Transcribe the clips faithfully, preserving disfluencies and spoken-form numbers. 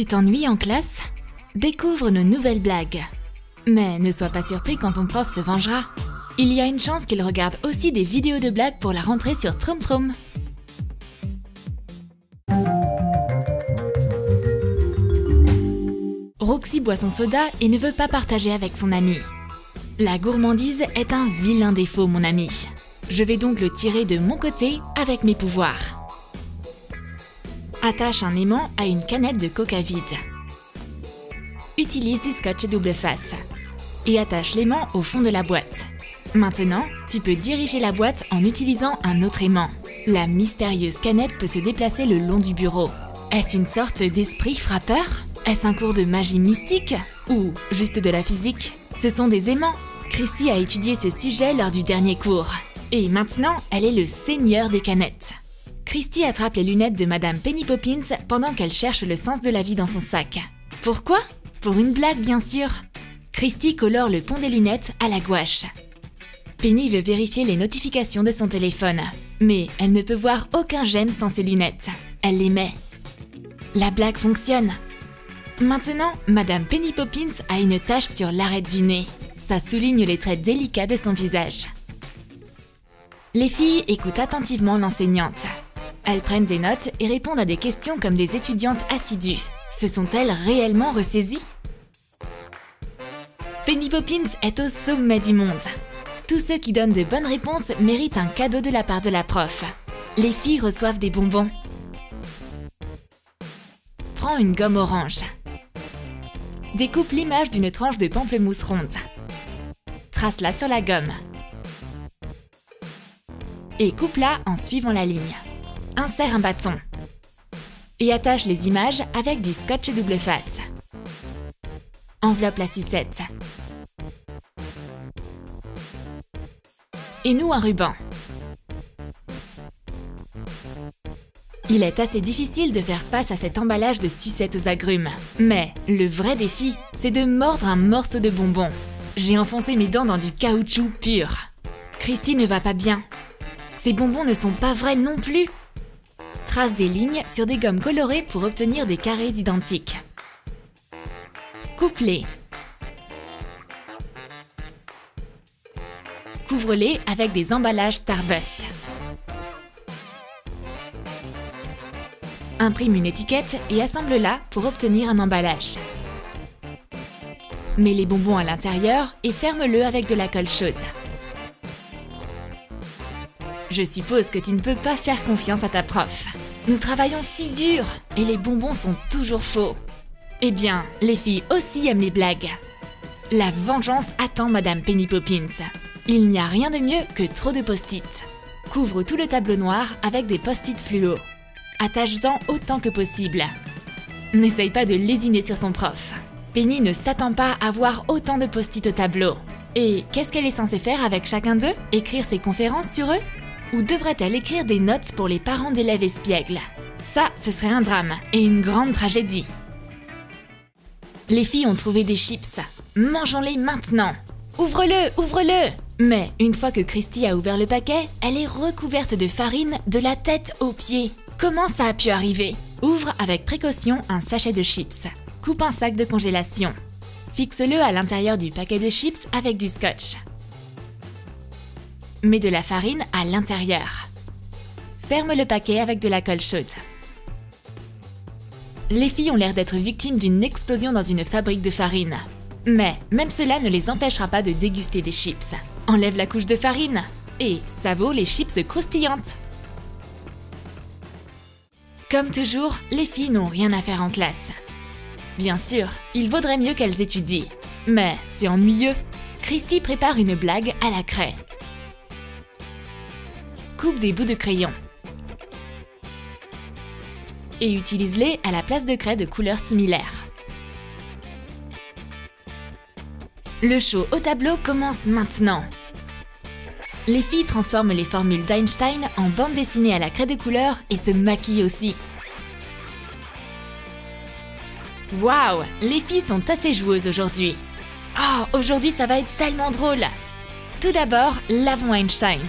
Tu t'ennuies en classe? Découvre nos nouvelles blagues. Mais ne sois pas surpris quand ton prof se vengera. Il y a une chance qu'il regarde aussi des vidéos de blagues pour la rentrée sur Troom Troom. Roxy boit son soda et ne veut pas partager avec son ami. La gourmandise est un vilain défaut, mon ami. Je vais donc le tirer de mon côté avec mes pouvoirs. Attache un aimant à une canette de coca vide. Utilise du scotch double face et attache l'aimant au fond de la boîte. Maintenant, tu peux diriger la boîte en utilisant un autre aimant. La mystérieuse canette peut se déplacer le long du bureau. Est-ce une sorte d'esprit frappeur? Est-ce un cours de magie mystique? Ou juste de la physique? Ce sont des aimants. Christy a étudié ce sujet lors du dernier cours. Et maintenant, elle est le seigneur des canettes. Christy attrape les lunettes de Madame Penny Poppins pendant qu'elle cherche le sens de la vie dans son sac. Pourquoi? Pour une blague, bien sûr. Christy colore le pont des lunettes à la gouache. Penny veut vérifier les notifications de son téléphone. Mais elle ne peut voir aucun j'aime sans ses lunettes. Elle les met. La blague fonctionne. Maintenant, Madame Penny Poppins a une tache sur l'arête du nez. Ça souligne les traits délicats de son visage. Les filles écoutent attentivement l'enseignante. Elles prennent des notes et répondent à des questions comme des étudiantes assidues. Se sont-elles réellement ressaisies? Penny Poppins est au sommet du monde. Tous ceux qui donnent de bonnes réponses méritent un cadeau de la part de la prof. Les filles reçoivent des bonbons. Prends une gomme orange. Découpe l'image d'une tranche de pamplemousse ronde. Trace-la sur la gomme. Et coupe-la en suivant la ligne. Insère un bâton. Et attache les images avec du scotch double face. Enveloppe la sucette. Et noue un ruban. Il est assez difficile de faire face à cet emballage de sucettes aux agrumes. Mais le vrai défi, c'est de mordre un morceau de bonbon. J'ai enfoncé mes dents dans du caoutchouc pur. Christy ne va pas bien. Ces bonbons ne sont pas vrais non plus. Trace des lignes sur des gommes colorées pour obtenir des carrés identiques. Coupe-les. Couvre-les avec des emballages Starburst. Imprime une étiquette et assemble-la pour obtenir un emballage. Mets les bonbons à l'intérieur et ferme-le avec de la colle chaude. Je suppose que tu ne peux pas faire confiance à ta prof. Nous travaillons si dur et les bonbons sont toujours faux. Eh bien, les filles aussi aiment les blagues. La vengeance attend Madame Penny Poppins. Il n'y a rien de mieux que trop de post-it. Couvre tout le tableau noir avec des post-it fluo. Attache-en autant que possible. N'essaye pas de lésiner sur ton prof. Penny ne s'attend pas à voir autant de post-it au tableau. Et qu'est-ce qu'elle est censée faire avec chacun d'eux? Écrire ses conférences sur eux? Ou devrait-elle écrire des notes pour les parents d'élèves espiègles? Ça, ce serait un drame et une grande tragédie. Les filles ont trouvé des chips. Mangeons-les maintenant! Ouvre-le, ouvre-le! Mais une fois que Christy a ouvert le paquet, elle est recouverte de farine de la tête aux pieds. Comment ça a pu arriver? Ouvre avec précaution un sachet de chips. Coupe un sac de congélation. Fixe-le à l'intérieur du paquet de chips avec du scotch. Mets de la farine à l'intérieur. Ferme le paquet avec de la colle chaude. Les filles ont l'air d'être victimes d'une explosion dans une fabrique de farine. Mais même cela ne les empêchera pas de déguster des chips. Enlève la couche de farine et savoure les chips croustillantes. Comme toujours, les filles n'ont rien à faire en classe. Bien sûr, il vaudrait mieux qu'elles étudient. Mais c'est ennuyeux. Christy prépare une blague à la craie. Coupe des bouts de crayon et utilise-les à la place de craies de couleurs similaires. Le show au tableau commence maintenant. Les filles transforment les formules d'Einstein en bandes dessinées à la craie de couleur et se maquillent aussi. Waouh, les filles sont assez joueuses aujourd'hui. Oh, aujourd'hui ça va être tellement drôle. Tout d'abord, lavons Einstein.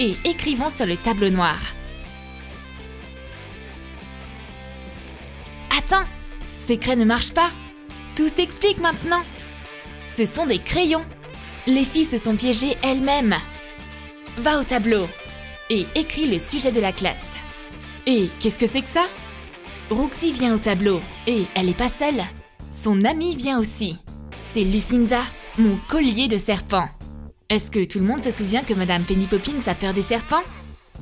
Et écrivons sur le tableau noir. Attends, ces craies ne marchent pas. Tout s'explique maintenant. Ce sont des crayons. Les filles se sont piégées elles-mêmes. Va au tableau et écris le sujet de la classe. Et qu'est-ce que c'est que ça? Roxy vient au tableau et elle n'est pas seule. Son amie vient aussi. C'est Lucinda, mon collier de serpent. Est-ce que tout le monde se souvient que Madame Penny Poppins a peur des serpents?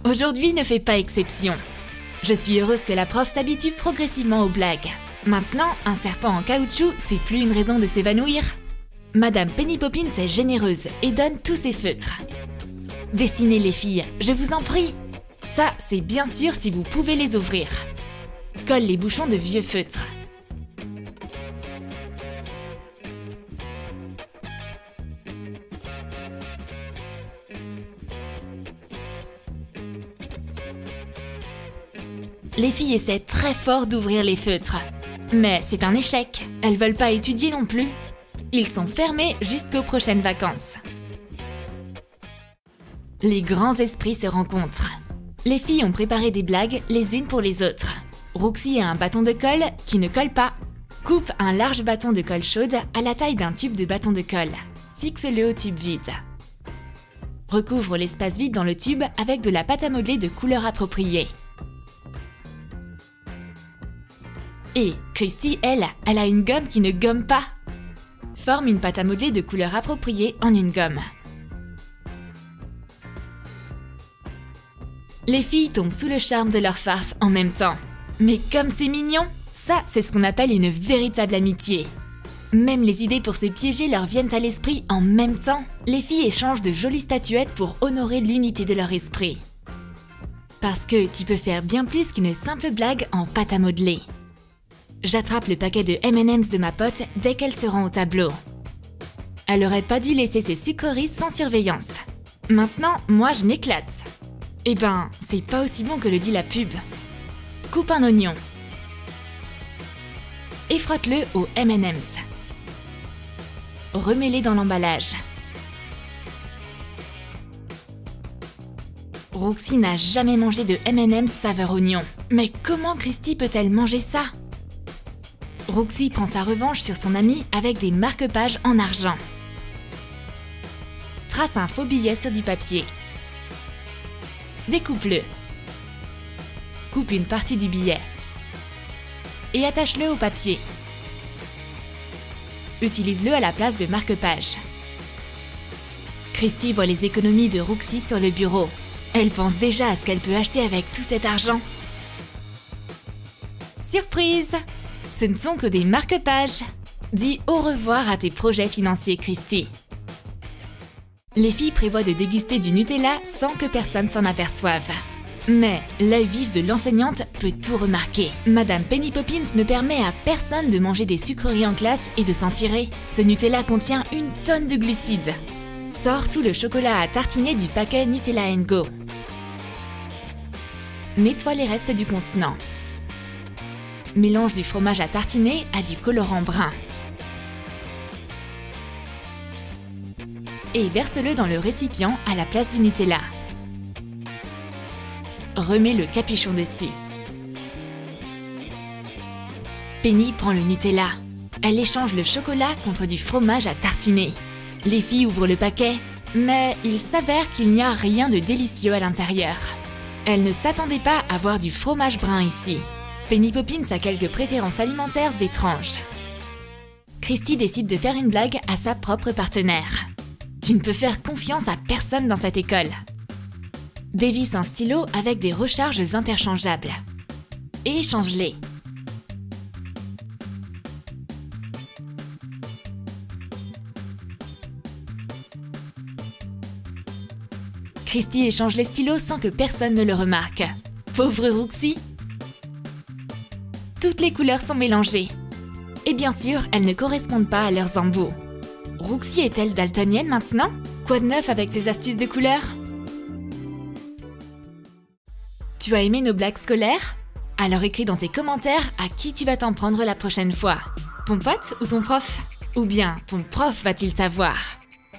Aujourd'hui ne fait pas exception. Je suis heureuse que la prof s'habitue progressivement aux blagues. Maintenant, un serpent en caoutchouc, c'est plus une raison de s'évanouir. Madame Penny Poppins est généreuse et donne tous ses feutres. Dessinez les filles, je vous en prie. Ça, c'est bien sûr si vous pouvez les ouvrir. Colle les bouchons de vieux feutres. Les filles essaient très fort d'ouvrir les feutres. Mais c'est un échec. Elles veulent pas étudier non plus. Ils sont fermés jusqu'aux prochaines vacances. Les grands esprits se rencontrent. Les filles ont préparé des blagues les unes pour les autres. Roxy a un bâton de colle qui ne colle pas. Coupe un large bâton de colle chaude à la taille d'un tube de bâton de colle. Fixe-le au tube vide. Recouvre l'espace vide dans le tube avec de la pâte à modeler de couleur appropriée. Et Christy, elle, elle a une gomme qui ne gomme pas. Forme une pâte à modeler de couleur appropriée en une gomme. Les filles tombent sous le charme de leur farce en même temps. Mais comme c'est mignon, ça c'est ce qu'on appelle une véritable amitié. Même les idées pour se piéger leur viennent à l'esprit en même temps. Les filles échangent de jolies statuettes pour honorer l'unité de leur esprit. Parce que tu peux faire bien plus qu'une simple blague en pâte à modeler. J'attrape le paquet de M and M's de ma pote dès qu'elle se rend au tableau. Elle aurait pas dû laisser ses sucreries sans surveillance. Maintenant, moi je m'éclate. Eh ben, c'est pas aussi bon que le dit la pub. Coupe un oignon. Et frotte-le aux M and M's. Remets-les dans l'emballage. Roxy n'a jamais mangé de M and M's saveur oignon. Mais comment Christy peut-elle manger ça? Roxy prend sa revanche sur son amie avec des marque-pages en argent. Trace un faux billet sur du papier. Découpe-le. Coupe une partie du billet. Et attache-le au papier. Utilise-le à la place de marque-page. Christy voit les économies de Roxy sur le bureau. Elle pense déjà à ce qu'elle peut acheter avec tout cet argent. Surprise! Ce ne sont que des marque-pages. Dis au revoir à tes projets financiers, Christy. Les filles prévoient de déguster du Nutella sans que personne s'en aperçoive. Mais l'œil vif de l'enseignante peut tout remarquer. Madame Penny Poppins ne permet à personne de manger des sucreries en classe et de s'en tirer. Ce Nutella contient une tonne de glucides. Sors tout le chocolat à tartiner du paquet Nutella and Go. Nettoie les restes du contenant. Mélange du fromage à tartiner à du colorant brun. Et verse-le dans le récipient à la place du Nutella. Remets le capuchon dessus. Penny prend le Nutella. Elle échange le chocolat contre du fromage à tartiner. Les filles ouvrent le paquet, mais il s'avère qu'il n'y a rien de délicieux à l'intérieur. Elles ne s'attendaient pas à voir du fromage brun ici. Penny Poppins a quelques préférences alimentaires étranges. Christy décide de faire une blague à sa propre partenaire. Tu ne peux faire confiance à personne dans cette école. Dévisse un stylo avec des recharges interchangeables. Et échange-les. Christy échange les stylos sans que personne ne le remarque. Pauvre Roxy! Toutes les couleurs sont mélangées. Et bien sûr, elles ne correspondent pas à leurs embouts. Roxy est-elle daltonienne maintenant? Quoi de neuf avec ses astuces de couleurs? Tu as aimé nos blagues scolaires? Alors écris dans tes commentaires à qui tu vas t'en prendre la prochaine fois. Ton pote ou ton prof? Ou bien ton prof va-t-il t'avoir?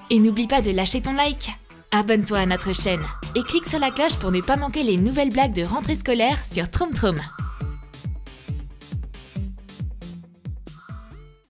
Et n'oublie pas de lâcher ton like. Abonne-toi à notre chaîne et clique sur la cloche pour ne pas manquer les nouvelles blagues de rentrée scolaire sur Troom Troom.